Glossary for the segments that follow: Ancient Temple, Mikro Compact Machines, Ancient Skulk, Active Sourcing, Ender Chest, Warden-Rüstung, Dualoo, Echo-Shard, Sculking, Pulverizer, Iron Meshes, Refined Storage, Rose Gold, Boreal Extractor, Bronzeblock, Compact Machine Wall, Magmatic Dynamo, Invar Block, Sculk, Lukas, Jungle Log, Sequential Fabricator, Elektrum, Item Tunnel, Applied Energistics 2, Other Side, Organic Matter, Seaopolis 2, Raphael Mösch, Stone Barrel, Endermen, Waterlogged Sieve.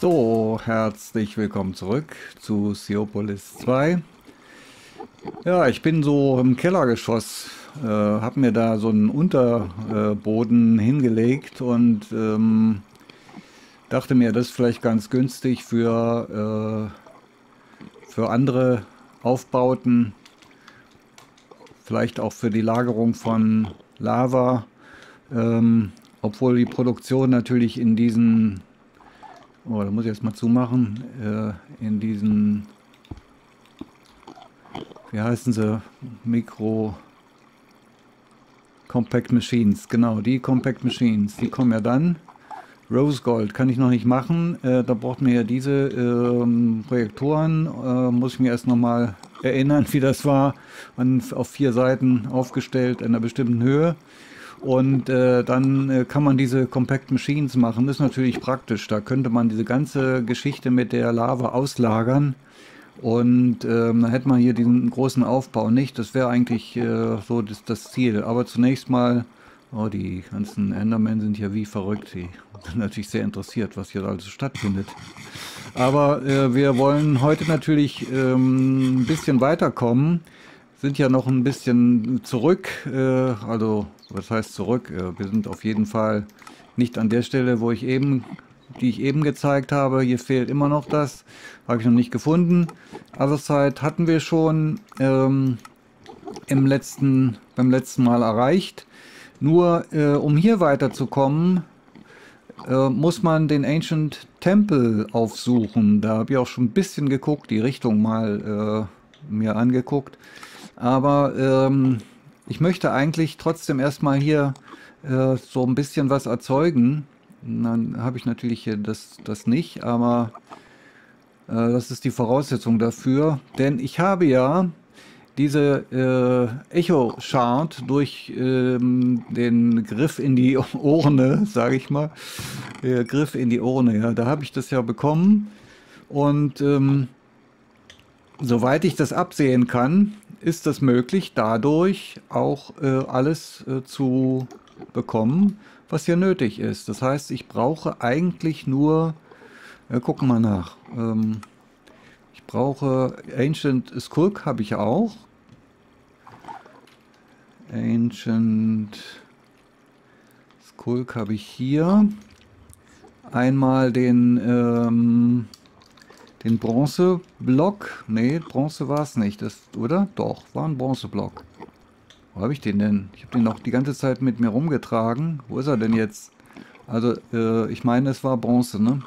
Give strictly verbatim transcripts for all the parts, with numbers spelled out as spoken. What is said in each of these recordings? So, herzlich willkommen zurück zu Seaopolis zwei. Ja, ich bin so im Kellergeschoss, äh, habe mir da so einen Unterboden hingelegt und ähm, dachte mir, das ist vielleicht ganz günstig für, äh, für andere Aufbauten, vielleicht auch für die Lagerung von Lava, ähm, obwohl die Produktion natürlich in diesen... Oh, da muss ich jetzt mal zumachen. Äh, in diesen, wie heißen sie? Mikro Compact Machines. Genau, die Compact Machines. Die kommen ja dann. Rose Gold kann ich noch nicht machen. Äh, da braucht man ja diese ähm, Projektoren. Äh, muss ich mir erst nochmal erinnern, wie das war. An, auf vier Seiten aufgestellt, in einer bestimmten Höhe. Und äh, dann äh, kann man diese Compact Machines machen. Das ist natürlich praktisch. Da könnte man diese ganze Geschichte mit der Lava auslagern. Und äh, dann hätte man hier diesen großen Aufbau nicht. Das wäre eigentlich äh, so das, das Ziel. Aber zunächst mal... Oh, die ganzen Endermen sind ja wie verrückt. Die sind natürlich sehr interessiert, was hier alles stattfindet. Aber äh, wir wollen heute natürlich ähm, ein bisschen weiterkommen. Sind ja noch ein bisschen zurück, äh, also was heißt zurück? Äh, wir sind auf jeden Fall nicht an der Stelle, wo ich eben, die ich eben gezeigt habe. Hier fehlt immer noch das, habe ich noch nicht gefunden. Other Side hatten wir schon ähm, im letzten, beim letzten Mal erreicht. Nur äh, um hier weiterzukommen, äh, muss man den Ancient Temple aufsuchen. Da habe ich auch schon ein bisschen geguckt, die Richtung mal äh, mir angeguckt. Aber ähm, ich möchte eigentlich trotzdem erstmal hier äh, so ein bisschen was erzeugen. Dann habe ich natürlich hier das, das nicht, aber äh, das ist die Voraussetzung dafür. Denn ich habe ja diese äh, Echo-Shard durch ähm, den Griff in die Urne, sage ich mal. Der Griff in die Urne, ja, da habe ich das ja bekommen. Und ähm, soweit ich das absehen kann, ist das möglich, dadurch auch äh, alles äh, zu bekommen, was hier nötig ist. Das heißt, ich brauche eigentlich nur, äh, gucken wir mal nach, ähm, ich brauche Ancient Skulk, habe ich auch. Ancient Skulk habe ich hier. Einmal den... Ähm, Den Bronzeblock, nee, Bronze war es nicht, das, oder? Doch, war ein Bronzeblock. Wo habe ich den denn? Ich habe den noch die ganze Zeit mit mir rumgetragen. Wo ist er denn jetzt? Also, äh, ich meine, es war Bronze, ne?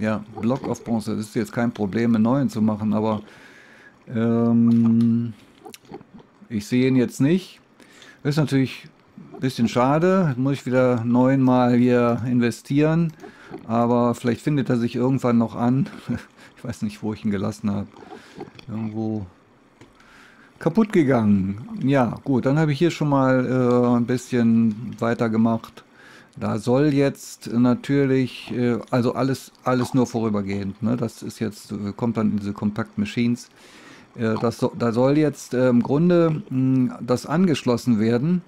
Ja, Block auf Bronze. Das ist jetzt kein Problem, einen neuen zu machen, aber ähm, ich sehe ihn jetzt nicht. Ist natürlich ein bisschen schade. Jetzt muss ich wieder neunmal hier investieren. Aber vielleicht findet er sich irgendwann noch an. Ich weiß nicht, wo ich ihn gelassen habe. Irgendwo kaputt gegangen. Ja, gut, dann habe ich hier schon mal äh, ein bisschen weitergemacht. Da soll jetzt natürlich, äh, also alles, alles nur vorübergehend. Ne? Das ist jetzt, kommt dann in diese Compact Machines. Äh, das so, da soll jetzt äh, im Grunde mh, das angeschlossen werden.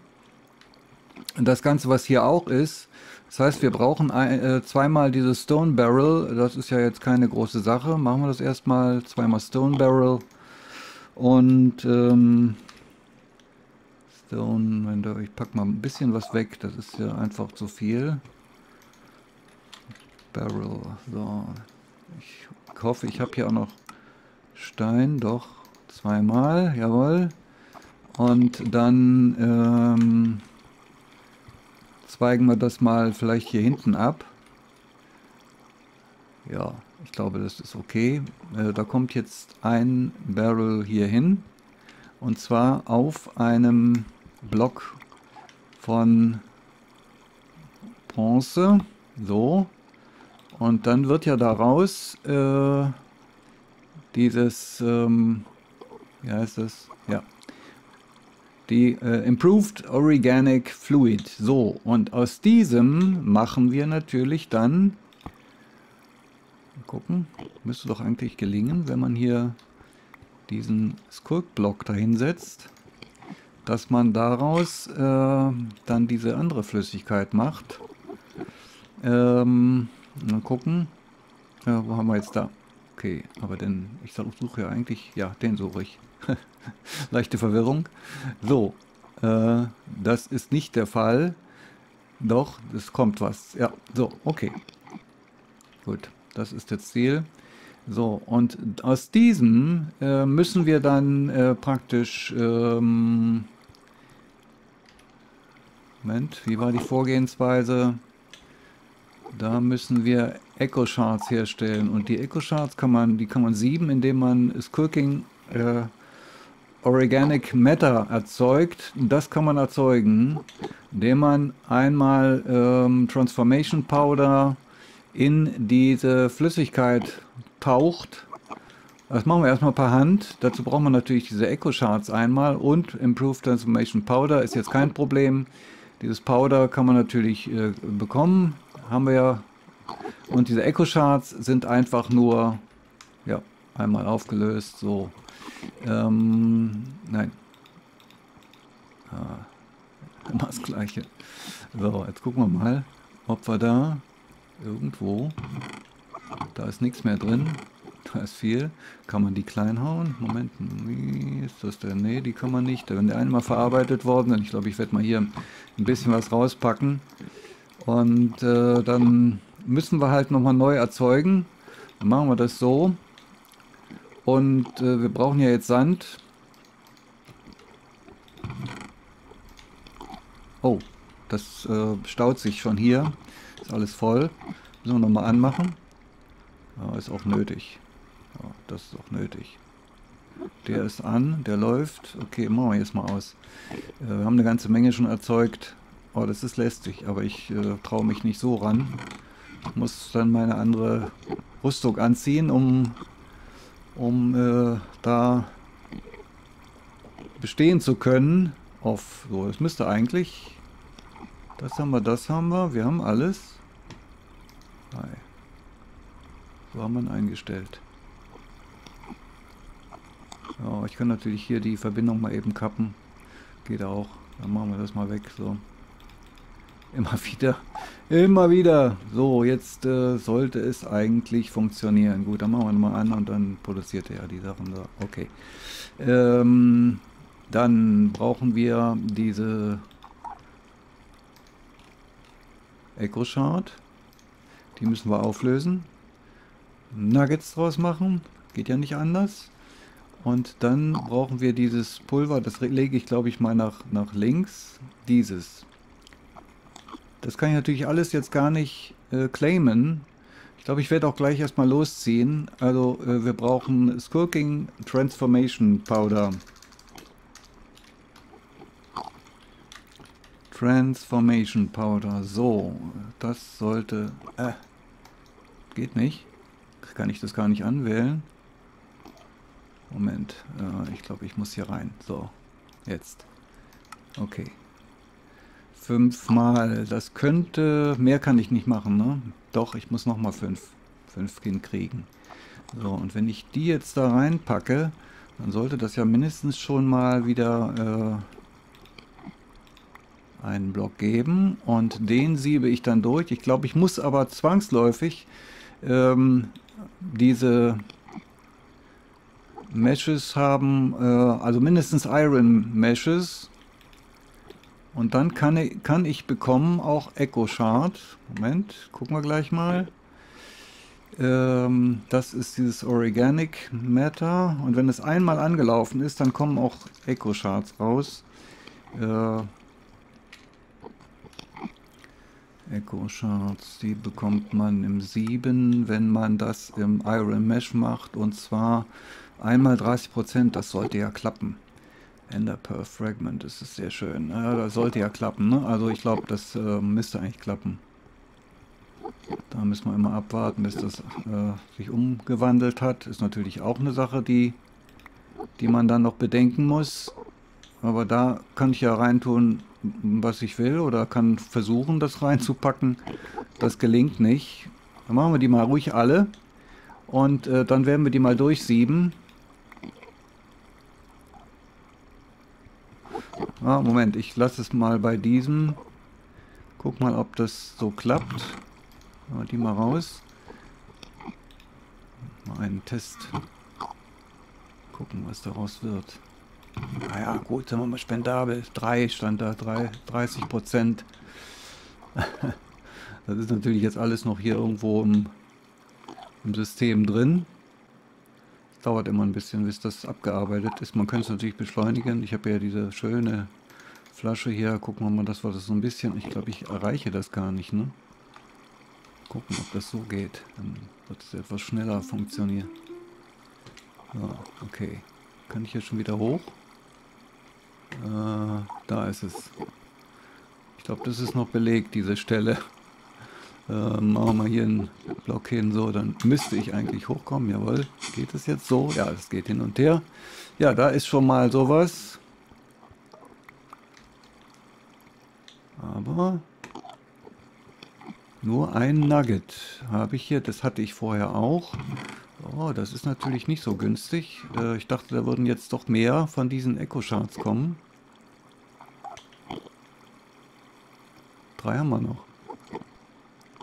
Das Ganze, was hier auch ist. Das heißt, wir brauchen ein, äh, zweimal diese Stone Barrel. Das ist ja jetzt keine große Sache. Machen wir das erstmal. Zweimal Stone Barrel. Und ähm, Stone, ich packe mal ein bisschen was weg. Das ist ja einfach zu viel. Barrel. So. Ich hoffe, ich habe hier auch noch Stein. Doch. Zweimal. Jawohl. Und dann... Ähm, zweigen wir das mal vielleicht hier hinten ab. Ja, ich glaube, das ist okay. Äh, da kommt jetzt ein Barrel hier hin. Und zwar auf einem Block von Bronze. So. Und dann wird ja daraus äh, dieses, ähm, wie heißt das? Ja. Die äh, Improved Organic Fluid. So, und aus diesem machen wir natürlich dann, mal gucken, müsste doch eigentlich gelingen, wenn man hier diesen Sculk Block dahin setzt, dass man daraus äh, dann diese andere Flüssigkeit macht. Ähm, mal gucken, Ja, wo haben wir jetzt da? Okay, aber den, ich suche ja eigentlich, ja, den suche ich. Leichte Verwirrung. So, äh, das ist nicht der Fall. Doch, es kommt was. Ja, so, okay. Gut, das ist das Ziel. So, und aus diesem äh, müssen wir dann äh, praktisch... Ähm, Moment, wie war die Vorgehensweise? Da müssen wir Echo-Shards herstellen. Und die Echo-Shards kann man, die kann man sieben, indem man Sculking äh, Organic Matter erzeugt. Das kann man erzeugen, indem man einmal ähm, Transformation Powder in diese Flüssigkeit taucht. Das machen wir erstmal per Hand. Dazu braucht man natürlich diese Echo-Shards einmal und Improved Transformation Powder ist jetzt kein Problem. Dieses Powder kann man natürlich äh, bekommen. Haben wir ja. Und diese Echo-Shards sind einfach nur, ja, einmal aufgelöst. So. Ähm, nein. Ah, immer das Gleiche. So, jetzt gucken wir mal, ob wir da irgendwo, da ist nichts mehr drin. Da ist viel. Kann man die klein hauen? Moment, wie ist das denn? Ne, die kann man nicht. Wenn der einmal verarbeitet worden ist, ich glaube, ich werde mal hier ein bisschen was rauspacken. Und äh, dann müssen wir halt nochmal neu erzeugen. Dann machen wir das so. Und äh, wir brauchen ja jetzt Sand. Oh, das äh, staut sich schon hier. Ist alles voll. Müssen wir nochmal anmachen. Ja, ist auch nötig. Ja, das ist auch nötig. Der ist an, der läuft. Okay, machen wir jetzt mal aus. Äh, wir haben eine ganze Menge schon erzeugt. Oh, das ist lästig, aber ich äh, traue mich nicht so ran. Ich muss dann meine andere Rüstung anziehen, um, um äh, da bestehen zu können. Auf, so, das müsste eigentlich... Das haben wir, das haben wir. Wir haben alles. Nein. So haben wir ihn eingestellt. Ja, ich kann natürlich hier die Verbindung mal eben kappen. Geht auch. Dann machen wir das mal weg, so. Immer wieder, immer wieder. So, jetzt äh, sollte es eigentlich funktionieren. Gut, dann machen wir mal an und dann produziert er ja die Sachen da. Okay. Ähm, dann brauchen wir diese Echo-Shard. Die müssen wir auflösen. Nuggets draus machen. Geht ja nicht anders. Und dann brauchen wir dieses Pulver. Das lege ich, glaube ich, mal nach, nach links. Dieses. Das kann ich natürlich alles jetzt gar nicht äh, claimen. Ich glaube, ich werde auch gleich erstmal losziehen. Also äh, wir brauchen Sculking Transformation Powder. Transformation Powder. So, das sollte... Äh, geht nicht. Kann ich das gar nicht anwählen. Moment. Äh, ich glaube, ich muss hier rein. So, jetzt. Okay. Fünfmal, das könnte, mehr kann ich nicht machen, ne? Doch, ich muss nochmal fünf, fünf hinkriegen. So, und wenn ich die jetzt da reinpacke, dann sollte das ja mindestens schon mal wieder äh, einen Block geben. Und den siebe ich dann durch. Ich glaube, ich muss aber zwangsläufig ähm, diese Meshes haben, äh, also mindestens Iron Meshes. Und dann kann ich, kann ich bekommen auch Echo-Shard. Moment, gucken wir gleich mal. Ähm, das ist dieses Organic Matter. Und wenn es einmal angelaufen ist, dann kommen auch Echo-Shards raus. Äh, Echo-Shards, die bekommt man im sieben, wenn man das im Iron Mesh macht. Und zwar einmal dreißig Prozent, das sollte ja klappen. Ender Perf Fragment, das ist sehr schön. Ja, das sollte ja klappen, ne? Also ich glaube, das äh, müsste eigentlich klappen. Da müssen wir immer abwarten, bis das äh, sich umgewandelt hat. Ist natürlich auch eine Sache, die, die man dann noch bedenken muss. Aber da kann ich ja reintun, was ich will, oder kann versuchen, das reinzupacken. Das gelingt nicht. Dann machen wir die mal ruhig alle. Und äh, dann werden wir die mal durchsieben. Ah, Moment, ich lasse es mal bei diesem. Guck mal, ob das so klappt. Die mal raus. Mal einen Test. Gucken, was daraus wird. Naja, gut, sagen wir mal spendabel. drei stand da, dreißig Prozent. Das ist natürlich jetzt alles noch hier irgendwo im, im System drin. Es dauert immer ein bisschen, bis das abgearbeitet ist. Man könnte es natürlich beschleunigen. Ich habe ja diese schöne Flasche hier. Gucken wir mal, das war das so ein bisschen. Ich glaube, ich erreiche das gar nicht, ne? Gucken, ob das so geht. Dann wird es etwas schneller funktionieren. Ja, okay. Kann ich jetzt schon wieder hoch? Äh, da ist es. Ich glaube, das ist noch belegt, diese Stelle. Äh, machen wir hier einen Block hin, so, dann müsste ich eigentlich hochkommen. Jawohl, geht es jetzt so? Ja, es geht hin und her. Ja, da ist schon mal sowas. Aber nur ein Nugget habe ich hier. Das hatte ich vorher auch. Oh, das ist natürlich nicht so günstig. Äh, ich dachte, da würden jetzt doch mehr von diesen Echo-Shards kommen. Drei haben wir noch.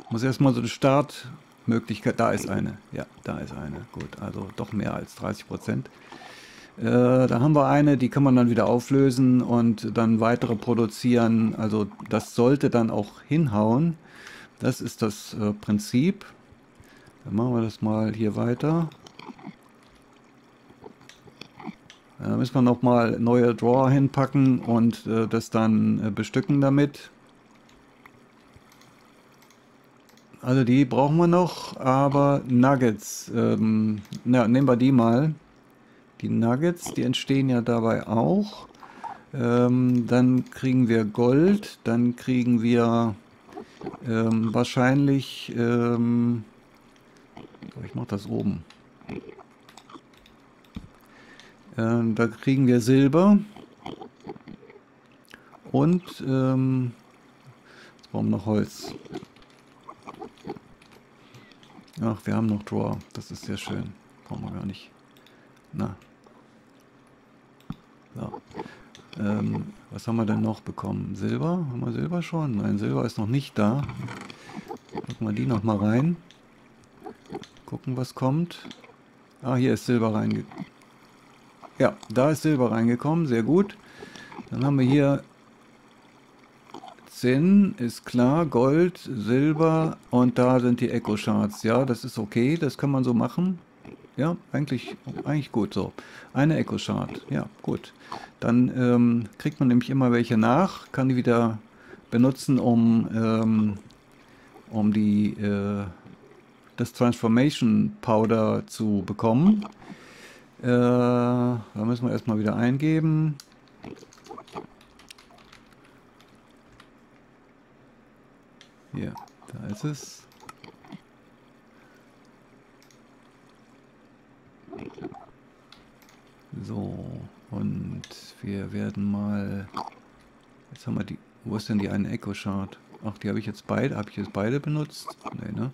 Muss erstmal so eine Startmöglichkeit. Da ist eine. Ja, da ist eine. Gut, also doch mehr als dreißig Prozent. Äh, da haben wir eine, die kann man dann wieder auflösen und dann weitere produzieren. Also das sollte dann auch hinhauen. Das ist das äh, Prinzip. Dann machen wir das mal hier weiter. Da müssen wir nochmal neue Drawer hinpacken und äh, das dann äh, bestücken damit. Also die brauchen wir noch, aber Nuggets, ähm, na, nehmen wir die mal. Die Nuggets, die entstehen ja dabei auch. Ähm, dann kriegen wir Gold, dann kriegen wir ähm, wahrscheinlich... Ähm, ich mache das oben. Ähm, da kriegen wir Silber. Und ähm, jetzt brauchen wir noch Holz. Ach, wir haben noch Drawer. Das ist sehr schön. Brauchen wir gar nicht. Na. So. Ähm, was haben wir denn noch bekommen? Silber? Haben wir Silber schon? Nein, Silber ist noch nicht da. Gucken wir die nochmal rein. Gucken, was kommt. Ah, hier ist Silber reingekommen. Ja, da ist Silber reingekommen. Sehr gut. Dann haben wir hier Zinn, ist klar, Gold, Silber und da sind die Echo-Shards. Ja, das ist okay, das kann man so machen. Ja, eigentlich, eigentlich gut so. Eine Echo-Shard, ja, gut. Dann ähm, kriegt man nämlich immer welche nach, kann die wieder benutzen, um, ähm, um die, äh, das Transformation Powder zu bekommen. Äh, da müssen wir erstmal wieder eingeben. Hier, da ist es. So, und wir werden mal... Jetzt haben wir die... Wo ist denn die eine Echo-Shard? Ach, die habe ich jetzt beide... Habe ich jetzt beide benutzt? Nee, ne?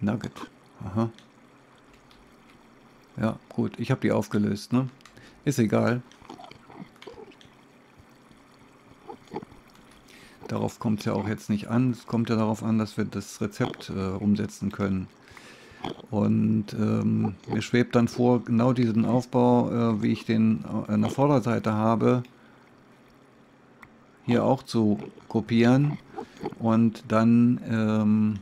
Nugget. Aha. Ja, gut. Ich habe die aufgelöst, ne? Ist egal. Darauf kommt es ja auch jetzt nicht an. Es kommt ja darauf an, dass wir das Rezept äh, umsetzen können. Und ähm, mir schwebt dann vor, genau diesen Aufbau, äh, wie ich den an der Vorderseite habe, hier auch zu kopieren und dann ähm,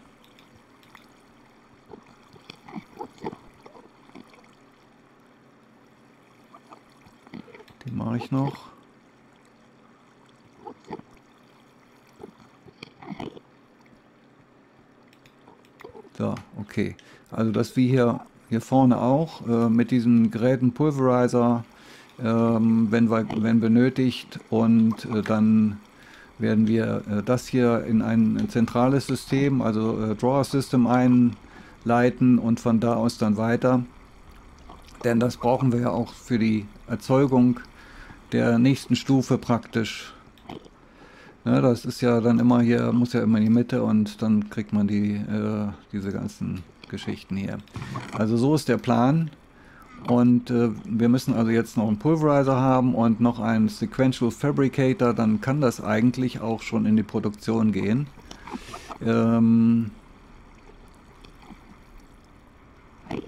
den mache ich noch. Da, okay. Also das wie hier, hier vorne auch, äh, mit diesem Geräten Pulverizer, ähm, wenn, wir, wenn benötigt. Und äh, dann werden wir äh, das hier in ein, ein zentrales System, also äh, Drawer System einleiten und von da aus dann weiter. Denn das brauchen wir ja auch für die Erzeugung der nächsten Stufe praktisch. Ja, das ist ja dann immer hier, muss ja immer in die Mitte und dann kriegt man die, äh, diese ganzen Geschichten hier. Also so ist der Plan und äh, wir müssen also jetzt noch einen Pulverizer haben und noch einen Sequential Fabricator, dann kann das eigentlich auch schon in die Produktion gehen. Ähm,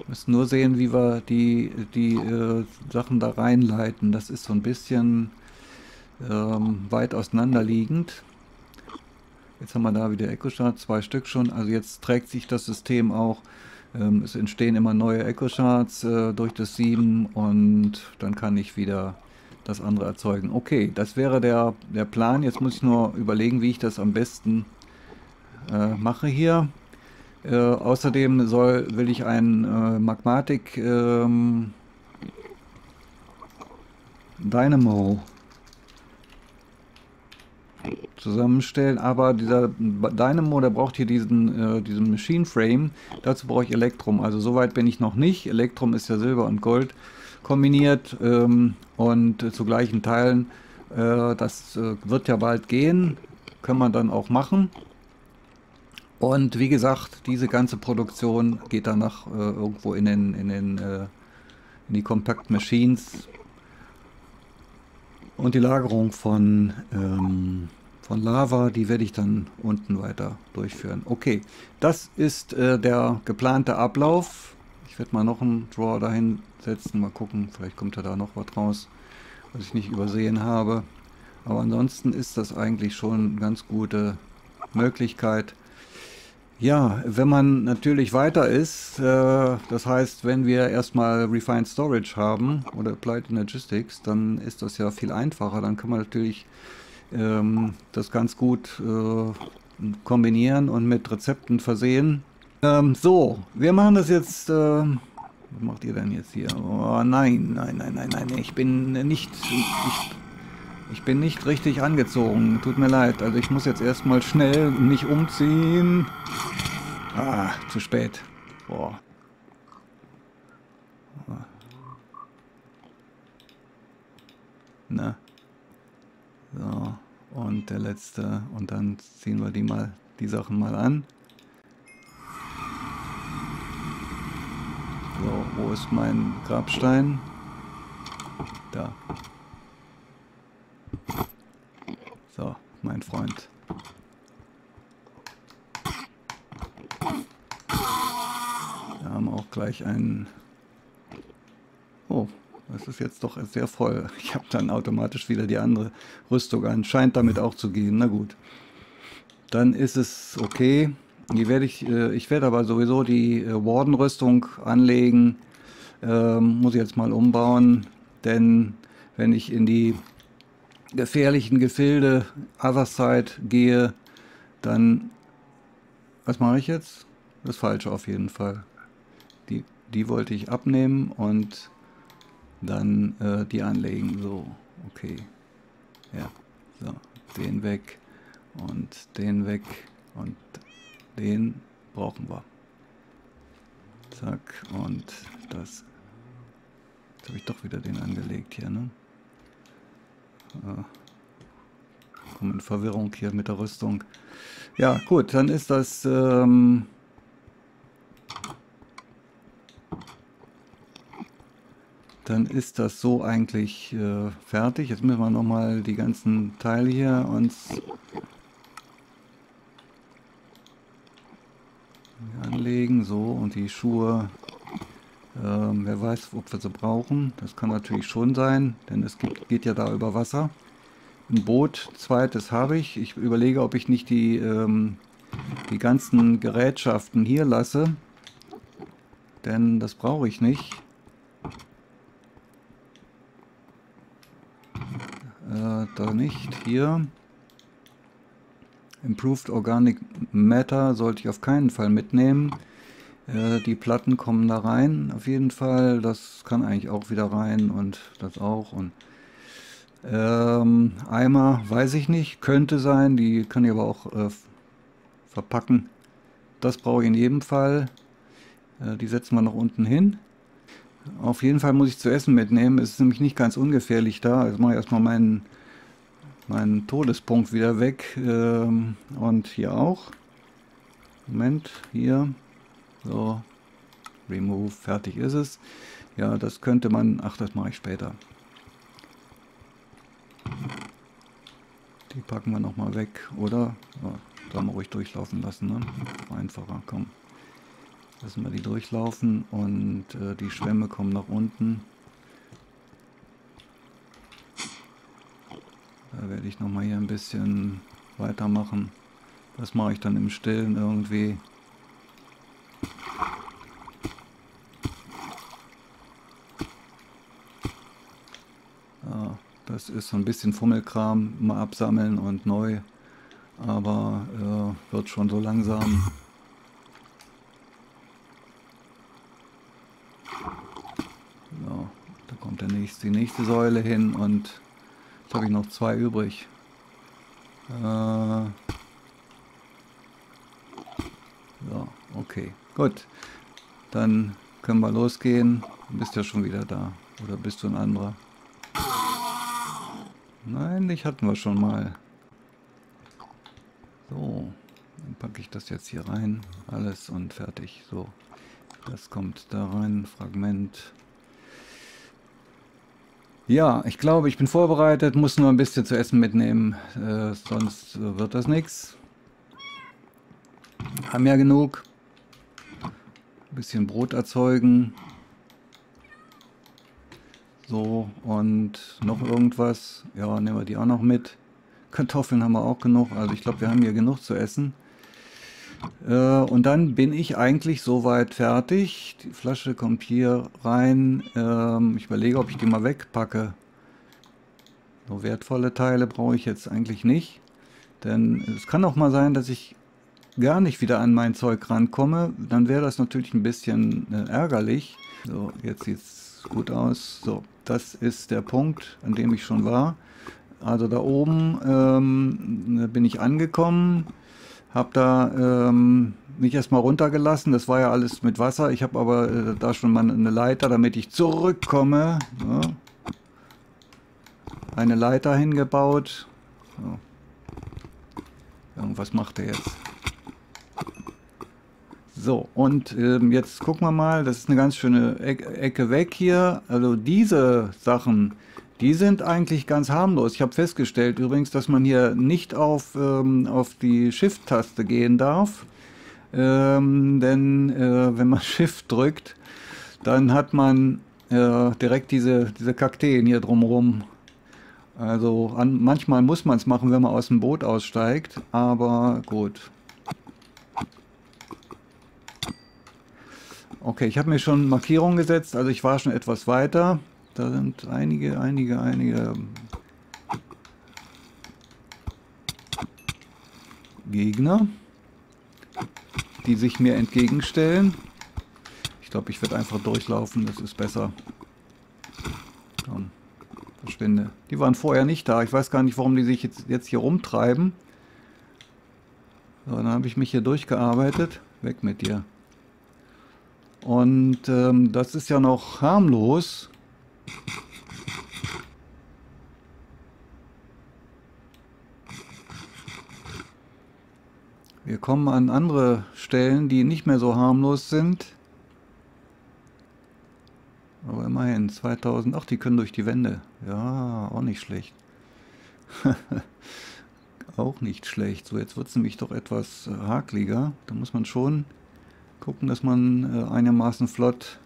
müssen nur sehen, wie wir die, die äh, Sachen da reinleiten. Das ist so ein bisschen ähm, weit auseinanderliegend. Jetzt haben wir da wieder Echo-Shard, zwei Stück schon. Also jetzt trägt sich das System auch. Ähm, es entstehen immer neue Echo-Shards äh, durch das Sieben und dann kann ich wieder das andere erzeugen. Okay, das wäre der, der Plan. Jetzt muss ich nur überlegen, wie ich das am besten äh, mache hier. Äh, außerdem soll, will ich ein äh, Magmatic ähm, Dynamo zusammenstellen, aber dieser Dynamo, der braucht hier diesen, äh, diesen Machine Frame, dazu brauche ich Elektrum, also soweit bin ich noch nicht. Elektrum ist ja Silber und Gold kombiniert ähm, und äh, zu gleichen Teilen, äh, das äh, wird ja bald gehen, können wir dann auch machen. Und wie gesagt, diese ganze Produktion geht dann nach äh, irgendwo in, den, in, den, äh, in die Compact Machines und die Lagerung von ähm, von Lava, die werde ich dann unten weiter durchführen. Okay, das ist äh, der geplante Ablauf. Ich werde mal noch einen Drawer dahin setzen, mal gucken, vielleicht kommt ja da noch was raus, was ich nicht übersehen habe. Aber ansonsten ist das eigentlich schon eine ganz gute Möglichkeit. Ja, wenn man natürlich weiter ist, äh, das heißt, wenn wir erstmal Refined Storage haben oder Applied Energistics, dann ist das ja viel einfacher. Dann kann man natürlich das ganz gut äh, kombinieren und mit Rezepten versehen. Ähm, so, wir machen das jetzt. Äh, was macht ihr denn jetzt hier? Oh, nein, nein, nein, nein, nein. Ich bin nicht. Ich, ich bin nicht richtig angezogen. Tut mir leid. Also ich muss jetzt erstmal schnell mich umziehen. Ah, zu spät. Boah. Na. So, und der letzte. Und dann ziehen wir die mal, die Sachen mal an. So, wo ist mein Grabstein? Da. So, mein Freund. Wir haben auch gleich einen... Oh. Das ist jetzt doch sehr voll. Ich habe dann automatisch wieder die andere Rüstung an. Scheint damit auch zu gehen. Na gut. Dann ist es okay. Die werde ich, äh, ich werde aber sowieso die äh, Warden-Rüstung anlegen. Ähm, muss ich jetzt mal umbauen. Denn wenn ich in die gefährlichen Gefilde Other Side gehe, dann... Was mache ich jetzt? Das ist falsch auf jeden Fall. Die, die wollte ich abnehmen und... Dann äh, die anlegen, so, okay, ja, so, den weg und den weg und den brauchen wir. Zack, und das, jetzt habe ich doch wieder den angelegt hier, ne? Äh, komm in Verwirrung hier mit der Rüstung. Ja, gut, dann ist das, ähm, dann ist das so eigentlich äh, fertig. Jetzt müssen wir nochmal die ganzen Teile hier uns anlegen. So, und die Schuhe, ähm, wer weiß, ob wir sie brauchen. Das kann natürlich schon sein, denn es gibt, geht ja da über Wasser. Ein Boot, zweites habe ich. Ich überlege, ob ich nicht die, ähm, die ganzen Gerätschaften hier lasse, denn das brauche ich nicht. Da nicht, hier. Improved Organic Matter sollte ich auf keinen Fall mitnehmen. Äh, die Platten kommen da rein, auf jeden Fall. Das kann eigentlich auch wieder rein und das auch. Und ähm, Eimer weiß ich nicht, könnte sein. Die kann ich aber auch äh, verpacken. Das brauche ich in jedem Fall. Äh, die setzen wir noch unten hin. Auf jeden Fall muss ich zu essen mitnehmen. Es ist nämlich nicht ganz ungefährlich da. Jetzt mache ich erstmal meinen, meinen Todespunkt wieder weg. Ähm, und hier auch. Moment, hier. So. Remove. Fertig ist es. Ja, das könnte man... Ach, das mache ich später. Die packen wir nochmal weg, oder? Ja, Da haben wir ruhig durchlaufen lassen, ne? Einfacher, komm. Lassen wir die durchlaufen und äh, die Schwämme kommen nach unten. Da werde ich nochmal hier ein bisschen weitermachen. Das mache ich dann im Stillen irgendwie. Ja, das ist so ein bisschen Fummelkram, mal absammeln und neu. Aber äh, wird schon so langsam. Ja, da kommt der nächste, die nächste Säule hin und jetzt habe ich noch zwei übrig. Äh, ja, okay, gut. Dann können wir losgehen. Du bist ja schon wieder da. Oder bist du ein anderer? Nein, dich hatten wir schon mal. So, dann packe ich das jetzt hier rein, alles und fertig. So, das kommt da rein, Fragment. Ja, ich glaube, ich bin vorbereitet, muss nur ein bisschen zu essen mitnehmen, äh, sonst wird das nichts. Haben ja genug. Ein bisschen Brot erzeugen. So, und noch irgendwas. Ja, nehmen wir die auch noch mit. Kartoffeln haben wir auch genug, also ich glaube, wir haben hier genug zu essen. Äh, und dann bin ich eigentlich soweit fertig. Die Flasche kommt hier rein. Ähm, ich überlege, ob ich die mal wegpacke. So wertvolle Teile brauche ich jetzt eigentlich nicht. Denn es kann auch mal sein, dass ich gar nicht wieder an mein Zeug rankomme. Dann wäre das natürlich ein bisschen äh, ärgerlich. So, jetzt sieht es gut aus. So, das ist der Punkt, an dem ich schon war. Also da oben ähm, bin ich angekommen, habe da ähm, mich erstmal runtergelassen, das war ja alles mit Wasser. Ich habe aber äh, da schon mal eine Leiter, damit ich zurückkomme. Ja. Eine Leiter hingebaut. So. Irgendwas macht er jetzt. So, und ähm, jetzt gucken wir mal, das ist eine ganz schöne e Ecke weg hier. Also diese Sachen... Die sind eigentlich ganz harmlos. Ich habe festgestellt übrigens, dass man hier nicht auf, ähm, auf die Shift-Taste gehen darf. Ähm, denn äh, wenn man Shift drückt, dann hat man äh, direkt diese, diese Kakteen hier drumherum. Also an, manchmal muss man es machen, wenn man aus dem Boot aussteigt. Aber gut. Okay, ich habe mir schon Markierungen gesetzt. Also ich war schon etwas weiter. Da sind einige, einige, einige Gegner, die sich mir entgegenstellen. Ich glaube, ich werde einfach durchlaufen, das ist besser. Komm, verschwinde. Die waren vorher nicht da. Ich weiß gar nicht, warum die sich jetzt, jetzt hier rumtreiben. So, dann habe ich mich hier durchgearbeitet. Weg mit dir. Und ähm, das ist ja noch harmlos. Wir kommen an andere Stellen, die nicht mehr so harmlos sind. Aber immerhin, zweitausend... Ach, die können durch die Wände. Ja, auch nicht schlecht. Auch nicht schlecht. So, jetzt wird es nämlich doch etwas hakeliger. Da muss man schon gucken, dass man einigermaßen flott...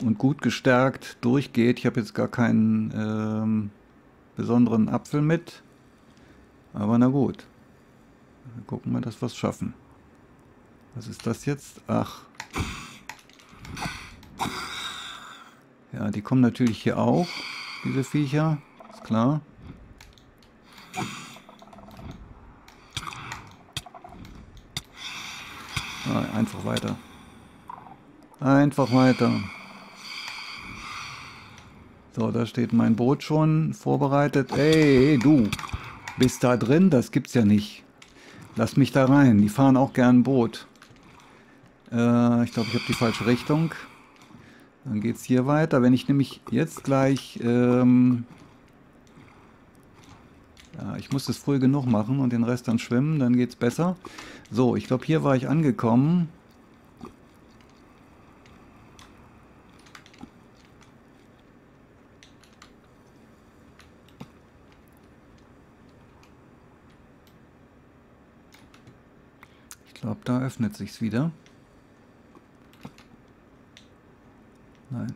und gut gestärkt durchgeht. Ich habe jetzt gar keinen ähm, besonderen Apfel mit. Aber na gut. Dann gucken wir, dass wir es schaffen. Was ist das jetzt? Ach. Ja, die kommen natürlich hier auch, diese Viecher. Ist klar. Ah, einfach weiter. Einfach weiter. So, da steht mein Boot schon vorbereitet. Ey, du, bist da drin? Das gibt's ja nicht. Lass mich da rein. Die fahren auch gern Boot. Äh, ich glaube, ich habe die falsche Richtung. Dann geht's hier weiter. Wenn ich nämlich jetzt gleich... Ähm, ja, ich muss das früh genug machen und den Rest dann schwimmen. Dann geht's besser. So, ich glaube, hier war ich angekommen. Ich glaube, da öffnet sich's wieder. Nein,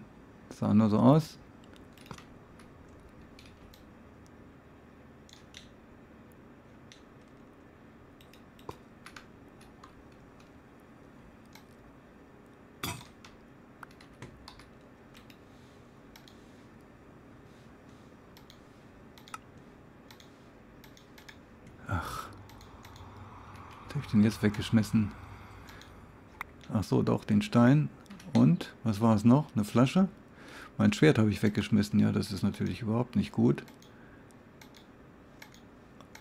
das sah nur so aus. Den jetzt weggeschmissen. Ach so, doch, den Stein. Und, was war es noch? Eine Flasche? Mein Schwert habe ich weggeschmissen. Ja, das ist natürlich überhaupt nicht gut.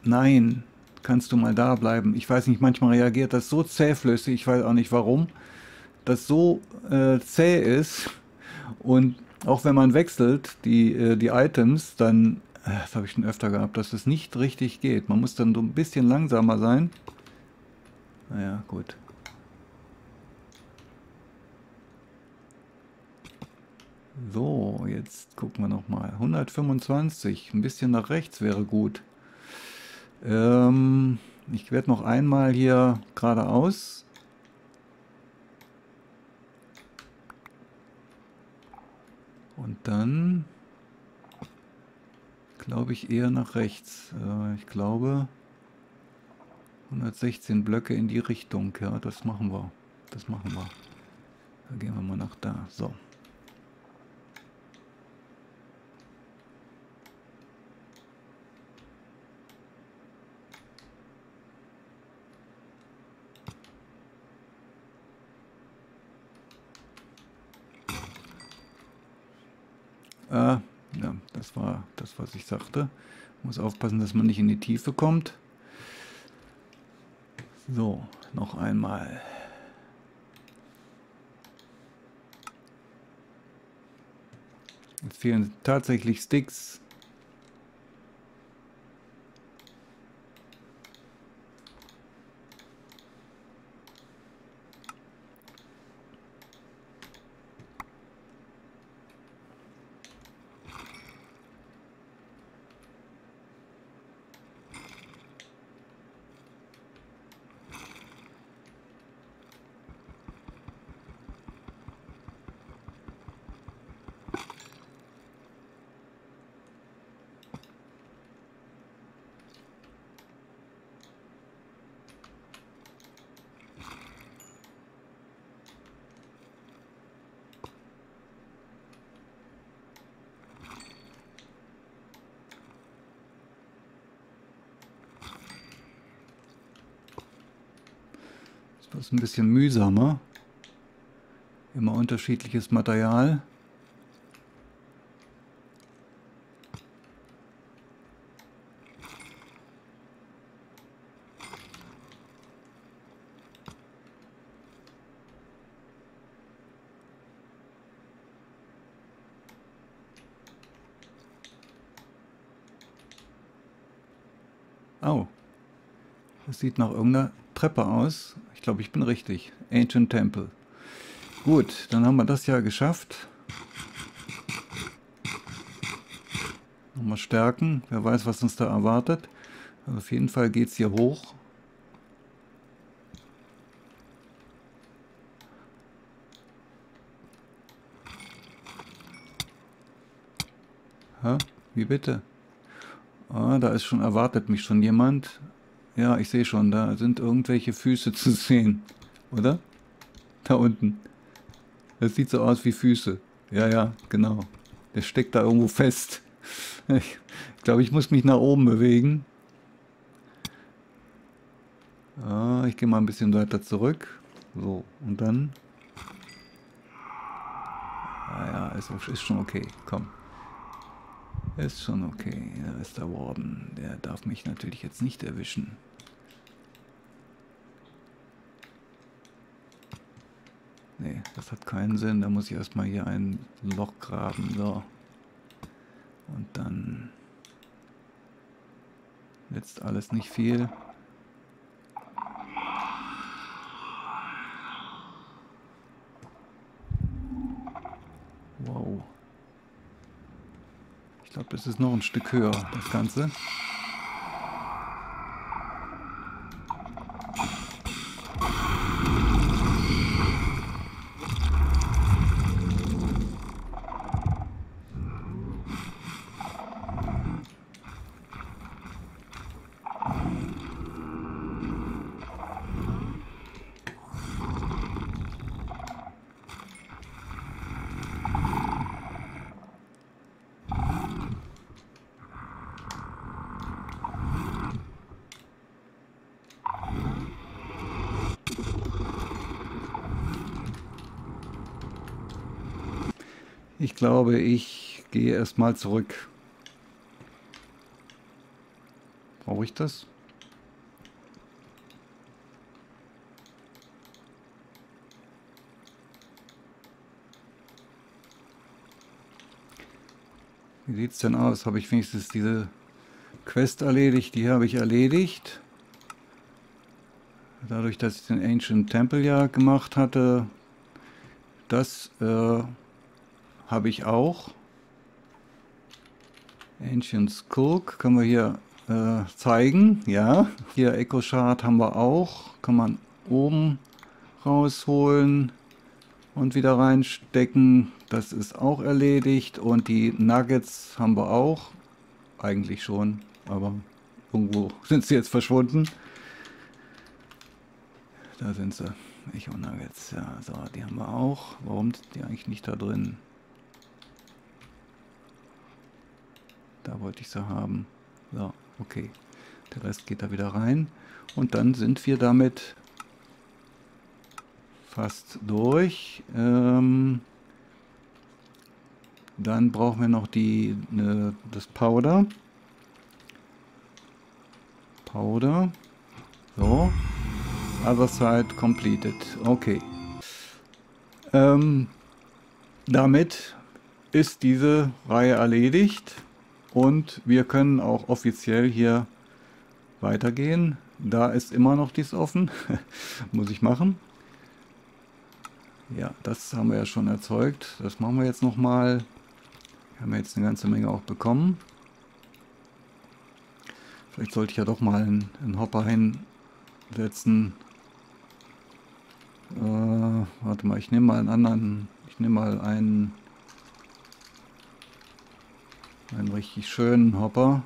Nein, kannst du mal da bleiben. Ich weiß nicht, manchmal reagiert das so zähflüssig, ich weiß auch nicht warum, das so äh, zäh ist. Und auch wenn man wechselt, die, äh, die Items, dann, äh, das habe ich schon öfter gehabt, dass das nicht richtig geht. Man muss dann so ein bisschen langsamer sein. Naja, gut. So, jetzt gucken wir nochmal. hundertfünfundzwanzig, ein bisschen nach rechts wäre gut. Ähm, ich werde noch einmal hier geradeaus. Und dann, glaube ich, eher nach rechts. Äh, ich glaube... hundertsechzehn Blöcke in die Richtung, ja, das machen wir, das machen wir. Da gehen wir mal nach da, so. Ah, ja, das war das, was ich sagte. Muss aufpassen, dass man nicht in die Tiefe kommt. So, noch einmal. Jetzt fehlen tatsächlich Sticks. Das ist ein bisschen mühsamer. Immer unterschiedliches Material. Oh. Das sieht nach irgendeiner Treppe aus. Ich glaube, ich bin richtig. Ancient Temple. Gut, dann haben wir das ja geschafft. Nochmal stärken. Wer weiß, was uns da erwartet. Also auf jeden Fall geht es hier hoch. Hä? Wie bitte? Ah, da ist schon, erwartet mich schon jemand. Ja, ich sehe schon, da sind irgendwelche Füße zu sehen, oder? Da unten. Das sieht so aus wie Füße. Ja, ja, genau. Der steckt da irgendwo fest. Ich glaube, ich muss mich nach oben bewegen. Ah, ich gehe mal ein bisschen weiter zurück. So, und dann... Ah ja, ist, ist schon okay, komm. Ist schon okay, da ist der Warden. Der darf mich natürlich jetzt nicht erwischen. Nee, das hat keinen Sinn. Da muss ich erstmal hier ein Loch graben. So. Und dann... Jetzt alles nicht viel. Wow. Ich glaube, das ist noch ein Stück höher, das Ganze. Ich glaube, ich gehe erstmal zurück. Brauche ich das? Wie sieht es denn aus? Habe ich wenigstens diese Quest erledigt? Die habe ich erledigt. Dadurch, dass ich den Ancient Temple ja gemacht hatte, das äh, habe ich auch. Ancient Skulk können wir hier äh, zeigen. Ja, hier Echo-Shard haben wir auch. Kann man oben rausholen und wieder reinstecken. Das ist auch erledigt. Und die Nuggets haben wir auch. Eigentlich schon, aber irgendwo sind sie jetzt verschwunden. Da sind sie. Echo Nuggets. Ja, so, die haben wir auch. Warum sind die eigentlich nicht da drin? Da wollte ich sie haben. So, okay. Der Rest geht da wieder rein. Und dann sind wir damit fast durch. Ähm... Dann brauchen wir noch die, äh, das Powder. Powder. So. Other Side completed. Okay. Ähm, damit ist diese Reihe erledigt. Und wir können auch offiziell hier weitergehen. Da ist immer noch dies offen. Muss ich machen. Ja, das haben wir ja schon erzeugt. Das machen wir jetzt nochmal. Haben wir jetzt eine ganze Menge auch bekommen. Vielleicht sollte ich ja doch mal einen, einen Hopper hinsetzen. Äh, warte mal, ich nehme mal einen anderen. Ich nehme mal einen, einen richtig schönen Hopper.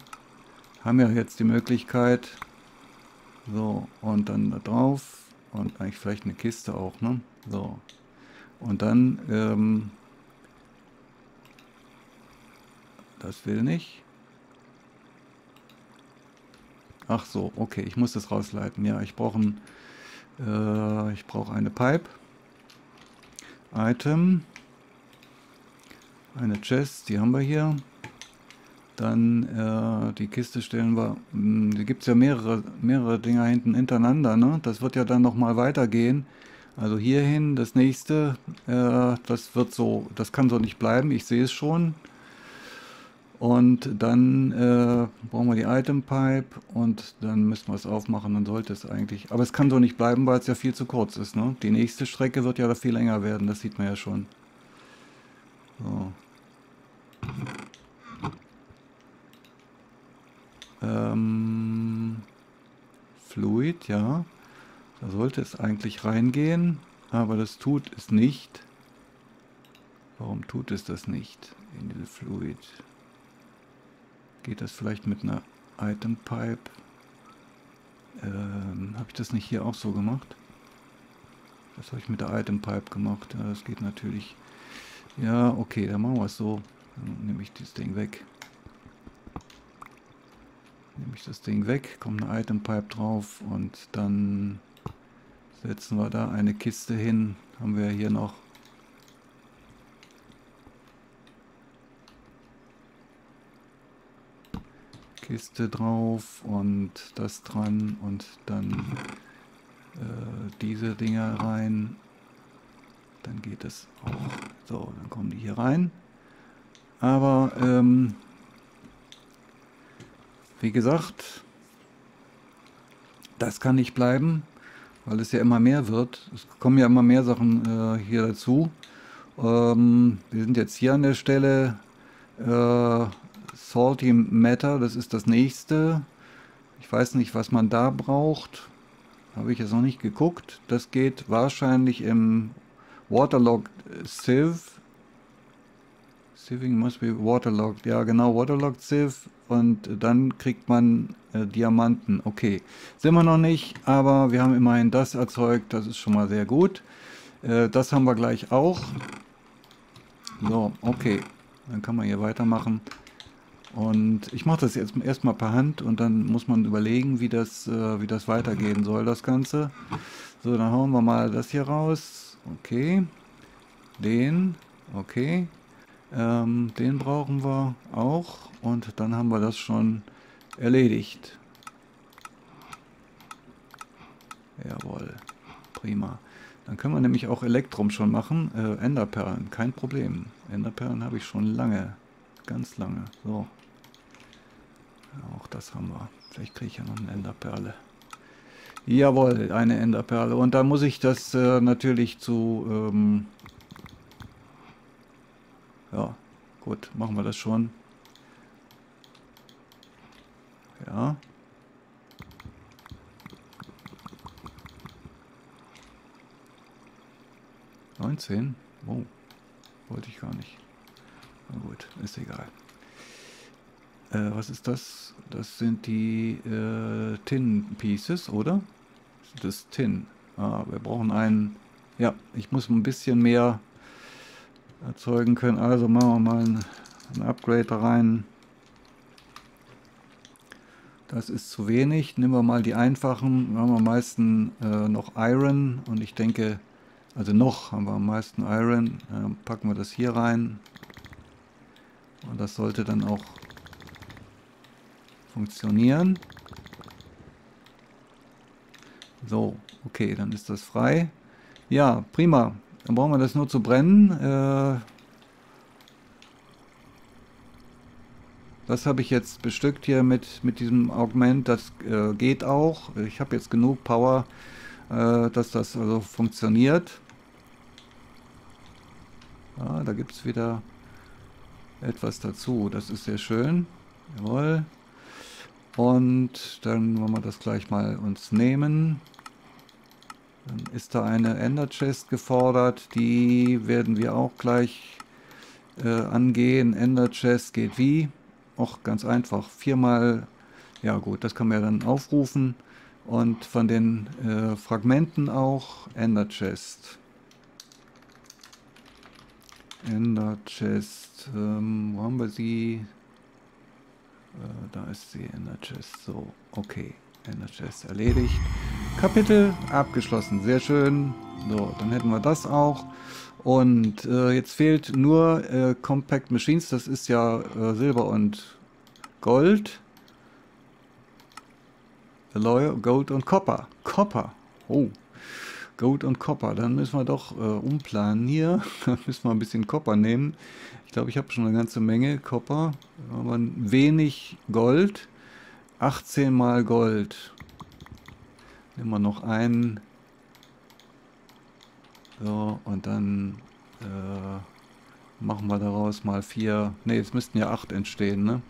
Haben ja jetzt die Möglichkeit. So, und dann da drauf. Und eigentlich vielleicht eine Kiste auch, ne? So. Und dann, ähm, das will nicht. Ach so, okay, ich muss das rausleiten. Ja, ich brauche ein, äh, ich brauche eine Pipe. Item. Eine Chest, die haben wir hier. Dann äh, die Kiste stellen wir. Da gibt es ja mehrere, mehrere Dinger hinten hintereinander, ne? Das wird ja dann nochmal weitergehen. Also hierhin, das nächste, äh, das wird so, das kann so nicht bleiben, ich sehe es schon. Und dann äh, brauchen wir die Item Pipe und dann müssen wir es aufmachen, dann sollte es eigentlich. Aber es kann so nicht bleiben, weil es ja viel zu kurz ist, ne? Die nächste Strecke wird ja da viel länger werden, das sieht man ja schon. So. Ähm, Fluid, ja. Da sollte es eigentlich reingehen, aber das tut es nicht. Warum tut es das nicht in diese Fluid? Geht das vielleicht mit einer Item Pipe? Ähm, habe ich das nicht hier auch so gemacht? Das habe ich mit der Item Pipe gemacht. Ja, das geht natürlich. Ja, okay, dann machen wir es so. Dann nehme ich das Ding weg. Nehme ich das Ding weg, kommt eine Item Pipe drauf und dann setzen wir da eine Kiste hin. Haben wir hier noch. Kiste drauf und das dran und dann äh, diese Dinger rein. Dann geht das auch. So, dann kommen die hier rein. Aber ähm, wie gesagt, das kann nicht bleiben, weil es ja immer mehr wird. Es kommen ja immer mehr Sachen äh, hier dazu. Ähm, wir sind jetzt hier an der Stelle. Äh, Sorting Matter, das ist das nächste. Ich weiß nicht, was man da braucht. Habe ich jetzt noch nicht geguckt. Das geht wahrscheinlich im Waterlogged Sieve. Sieving must be Waterlogged. Ja, genau, Waterlogged Sieve. Und dann kriegt man äh, Diamanten. Okay, sind wir noch nicht, aber wir haben immerhin das erzeugt. Das ist schon mal sehr gut. Äh, das haben wir gleich auch. So, okay. Dann kann man hier weitermachen. Und ich mache das jetzt erstmal per Hand und dann muss man überlegen, wie das, äh, wie das weitergehen soll, das Ganze. So, dann hauen wir mal das hier raus. Okay. Den. Okay. Ähm, den brauchen wir auch. Und dann haben wir das schon erledigt. Jawohl. Prima. Dann können wir nämlich auch Elektrum schon machen. Äh, Enderperlen, kein Problem. Enderperlen habe ich schon lange. Ganz lange. So. Auch das haben wir. Vielleicht kriege ich ja noch eine Enderperle. Jawohl, eine Enderperle. Und da muss ich das äh, natürlich zu... Ähm ja, gut, machen wir das schon. Ja. neunzehn? Oh, wollte ich gar nicht. Na gut, ist egal. Äh, was ist das? Das sind die äh, Tin Pieces, oder? Das Tin. Ah, wir brauchen einen... Ja, ich muss ein bisschen mehr erzeugen können. Also machen wir mal ein, ein Upgrade da rein. Das ist zu wenig. Nehmen wir mal die einfachen. Dann haben wir am meisten äh, noch Iron. Und ich denke... Also noch haben wir am meisten Iron. Dann packen wir das hier rein. Und das sollte dann auch funktionieren. So, okay, dann ist das frei. Ja, prima. Dann brauchen wir das nur zu brennen. Äh, das habe ich jetzt bestückt hier mit, mit diesem Augment. Das äh, geht auch. Ich habe jetzt genug Power, äh, dass das also funktioniert. Ah, da gibt es wieder... etwas dazu, das ist sehr schön. Jawohl. Und dann wollen wir das gleich mal uns nehmen. Dann ist da eine Ender Chest gefordert, die werden wir auch gleich äh, angehen. Ender Chest geht wie? Auch ganz einfach. Viermal, ja gut, das kann man ja dann aufrufen. Und von den äh, Fragmenten auch Ender Chest. Ender Chest, ähm, wo haben wir sie? Äh, da ist sie, Ender Chest, so, okay, Ender Chest erledigt. Kapitel abgeschlossen, sehr schön. So, dann hätten wir das auch. Und äh, jetzt fehlt nur äh, Compact Machines, das ist ja äh, Silber und Gold. Alloy, Gold und Copper. Copper, oh. Gold und Copper, dann müssen wir doch äh, umplanen hier. Dann müssen wir ein bisschen Copper nehmen. Ich glaube, ich habe schon eine ganze Menge Copper, aber wenig Gold. achtzehn mal Gold. Nehmen wir noch einen. So, und dann äh, machen wir daraus mal vier. Ne, jetzt müssten ja acht entstehen, ne?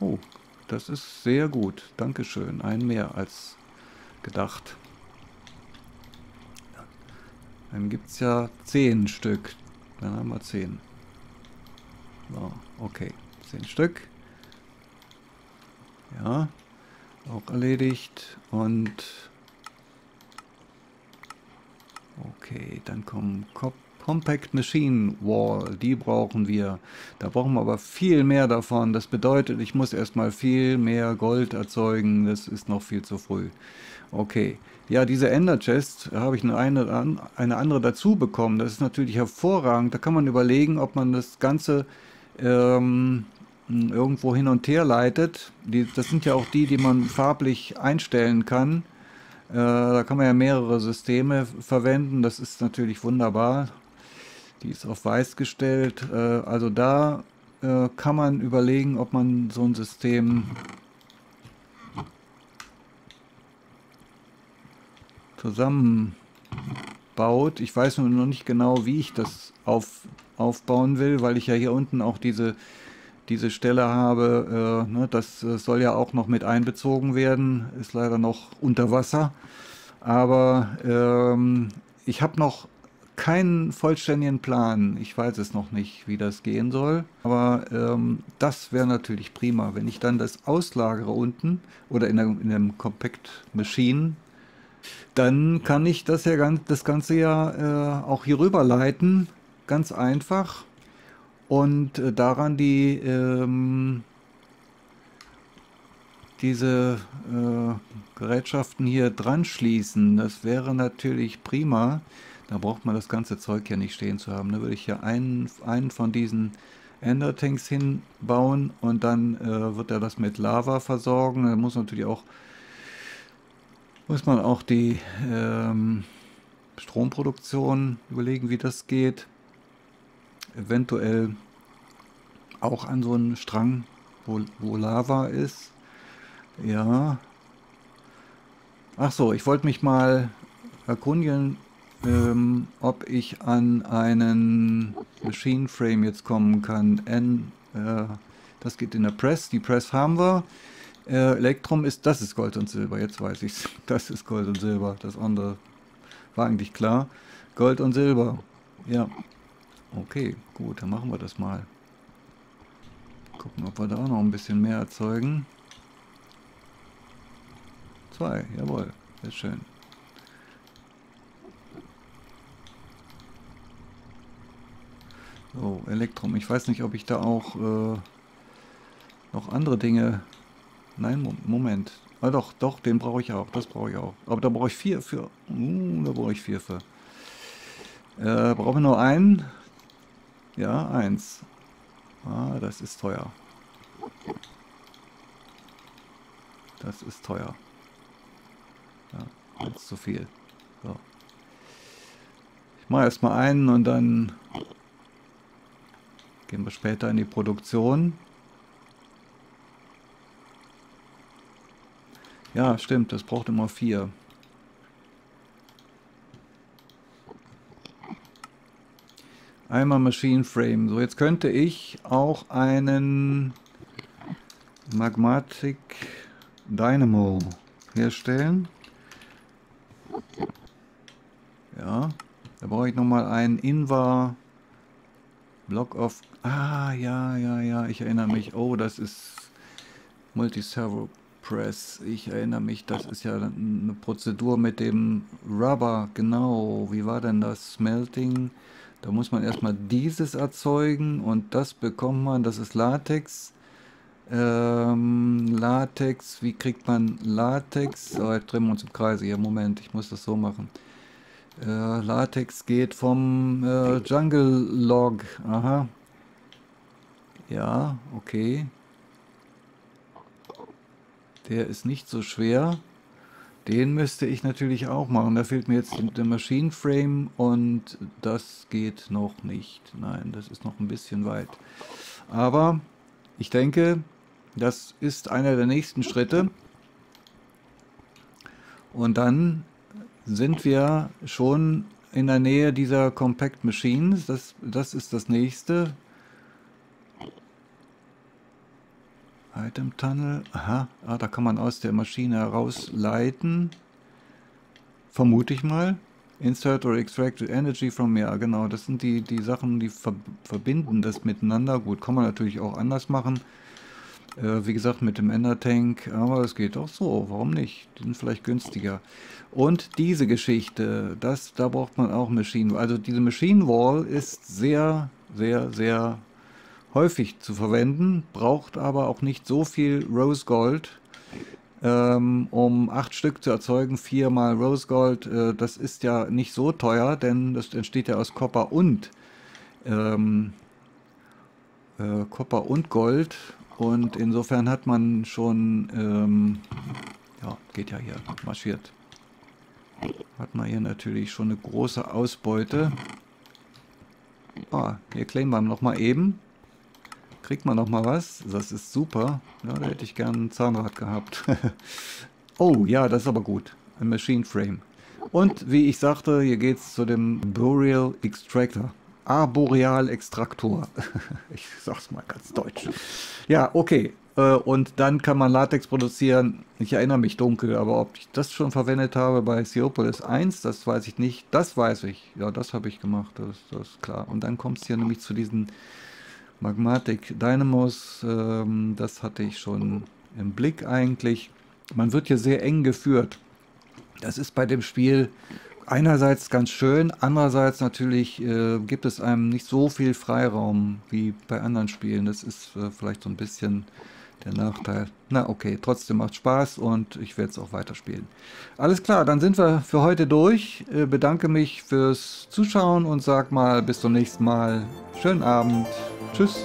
Oh, das ist sehr gut. Dankeschön. Ein mehr als gedacht. Dann gibt es ja zehn Stück. Dann haben wir zehn. So, okay. zehn Stück. Ja. Auch erledigt. Und... Okay, dann kommen Compact Machine Wall. Die brauchen wir. Da brauchen wir aber viel mehr davon. Das bedeutet, ich muss erstmal viel mehr Gold erzeugen. Das ist noch viel zu früh. Okay. Ja, diese Ender Chest habe ich eine, eine andere dazu bekommen. Das ist natürlich hervorragend. Da kann man überlegen, ob man das Ganze ähm, irgendwo hin und her leitet. Die, das sind ja auch die, die man farblich einstellen kann. Äh, da kann man ja mehrere Systeme verwenden. Das ist natürlich wunderbar. Die ist auf weiß gestellt. Äh, also da äh, kann man überlegen, ob man so ein System... zusammenbaut. Ich weiß nur noch nicht genau, wie ich das auf, aufbauen will, weil ich ja hier unten auch diese, diese Stelle habe. Äh, ne, das äh, soll ja auch noch mit einbezogen werden. Ist leider noch unter Wasser. Aber ähm, ich habe noch keinen vollständigen Plan. Ich weiß es noch nicht, wie das gehen soll. Aber ähm, das wäre natürlich prima, wenn ich dann das auslagere unten oder in einem, in einem Compact Machine. Dann kann ich das, ja ganz, das Ganze ja äh, auch hier rüber leiten, ganz einfach, und äh, daran die ähm, diese äh, Gerätschaften hier dran schließen. Das wäre natürlich prima. Da braucht man das ganze Zeug ja nicht stehen zu haben. Da würde ich hier einen, einen von diesen Ender-Tanks hinbauen und dann äh, wird er das mit Lava versorgen. Da muss natürlich auch, muss man auch die ähm, Stromproduktion überlegen, wie das geht. Eventuell auch an so einen Strang, wo, wo Lava ist. Ja. Ach so, ich wollte mich mal erkundigen, ähm, ob ich an einen Machine Frame jetzt kommen kann. N, äh, das geht in der Press. Die Press haben wir. Äh, Elektrum ist, das ist Gold und Silber. Jetzt weiß ich es. Das ist Gold und Silber. Das andere war eigentlich klar. Gold und Silber. Ja. Okay, gut, dann machen wir das mal. Gucken, ob wir da noch ein bisschen mehr erzeugen. Zwei, jawohl, sehr schön. So, Elektrum. Ich weiß nicht, ob ich da auch äh, noch andere Dinge... Nein, Mo Moment. Ah doch, doch, den brauche ich auch. Das brauche ich auch. Aber da brauche ich vier für... Uh, da brauche ich vier für. Äh, brauche nur einen. Ja, eins. Ah, das ist teuer. Das ist teuer. Ja, eins zu viel. So. Ich mache erstmal einen und dann gehen wir später in die Produktion. Ja, stimmt, das braucht immer vier. Einmal Machine Frame. So, jetzt könnte ich auch einen Magmatic Dynamo herstellen. Ja, da brauche ich nochmal einen Invar Block of... Ah, ja, ja, ja, ich erinnere mich. Oh, das ist Multi-Servo Press. Ich erinnere mich, das ist ja eine Prozedur mit dem Rubber. Genau, wie war denn das? Smelting... Da muss man erstmal dieses erzeugen und das bekommt man, das ist Latex. Ähm, Latex, wie kriegt man Latex? Oh, jetzt drehen wir uns im Kreise hier, Moment, ich muss das so machen. Äh, Latex geht vom äh, Jungle Log, aha. Ja, okay. Der ist nicht so schwer. Den müsste ich natürlich auch machen. Da fehlt mir jetzt der Machine Frame und das geht noch nicht. Nein, das ist noch ein bisschen weit. Aber ich denke, das ist einer der nächsten Schritte. Und dann sind wir schon in der Nähe dieser Compact Machines. Das, das ist das nächste. Item Tunnel, aha, ah, da kann man aus der Maschine herausleiten, vermute ich mal. Insert or extract energy from me, ja, genau, das sind die, die Sachen, die ver verbinden das miteinander. Gut, kann man natürlich auch anders machen, äh, wie gesagt mit dem Ender Tank, aber es geht auch so, warum nicht, die sind vielleicht günstiger. Und diese Geschichte, das, da braucht man auch Machine Wall, also diese Machine Wall ist sehr, sehr, sehr häufig zu verwenden, braucht aber auch nicht so viel Rose Gold, ähm, um acht Stück zu erzeugen, viermal Rose Gold, äh, das ist ja nicht so teuer, denn das entsteht ja aus Kupfer und ähm, äh, Kupfer und Gold und insofern hat man schon, ähm, ja, geht ja hier, marschiert, hat man hier natürlich schon eine große Ausbeute. Ah, hier claimen wir nochmal eben. Kriegt man noch mal was? Das ist super. Ja, da hätte ich gern ein Zahnrad gehabt. Oh, ja, das ist aber gut. Ein Machine Frame. Und wie ich sagte, hier geht es zu dem Boreal Extractor. Arboreal Extraktor. Ich sag's mal ganz deutsch. Ja, okay. Und dann kann man Latex produzieren. Ich erinnere mich dunkel, aber ob ich das schon verwendet habe bei Seaopolis eins, das weiß ich nicht. Das weiß ich. Ja, das habe ich gemacht. Das, das ist klar. Und dann kommt es hier nämlich zu diesen Magmatic Dynamos, ähm, das hatte ich schon im Blick eigentlich. Man wird hier sehr eng geführt. Das ist bei dem Spiel einerseits ganz schön, andererseits natürlich äh, gibt es einem nicht so viel Freiraum wie bei anderen Spielen. Das ist äh, vielleicht so ein bisschen Der Nachteil. Na okay, trotzdem macht Spaß und ich werde es auch weiterspielen. Alles klar, dann sind wir für heute durch. Äh, bedanke mich fürs Zuschauen und sag mal bis zum nächsten Mal. Schönen Abend. Tschüss.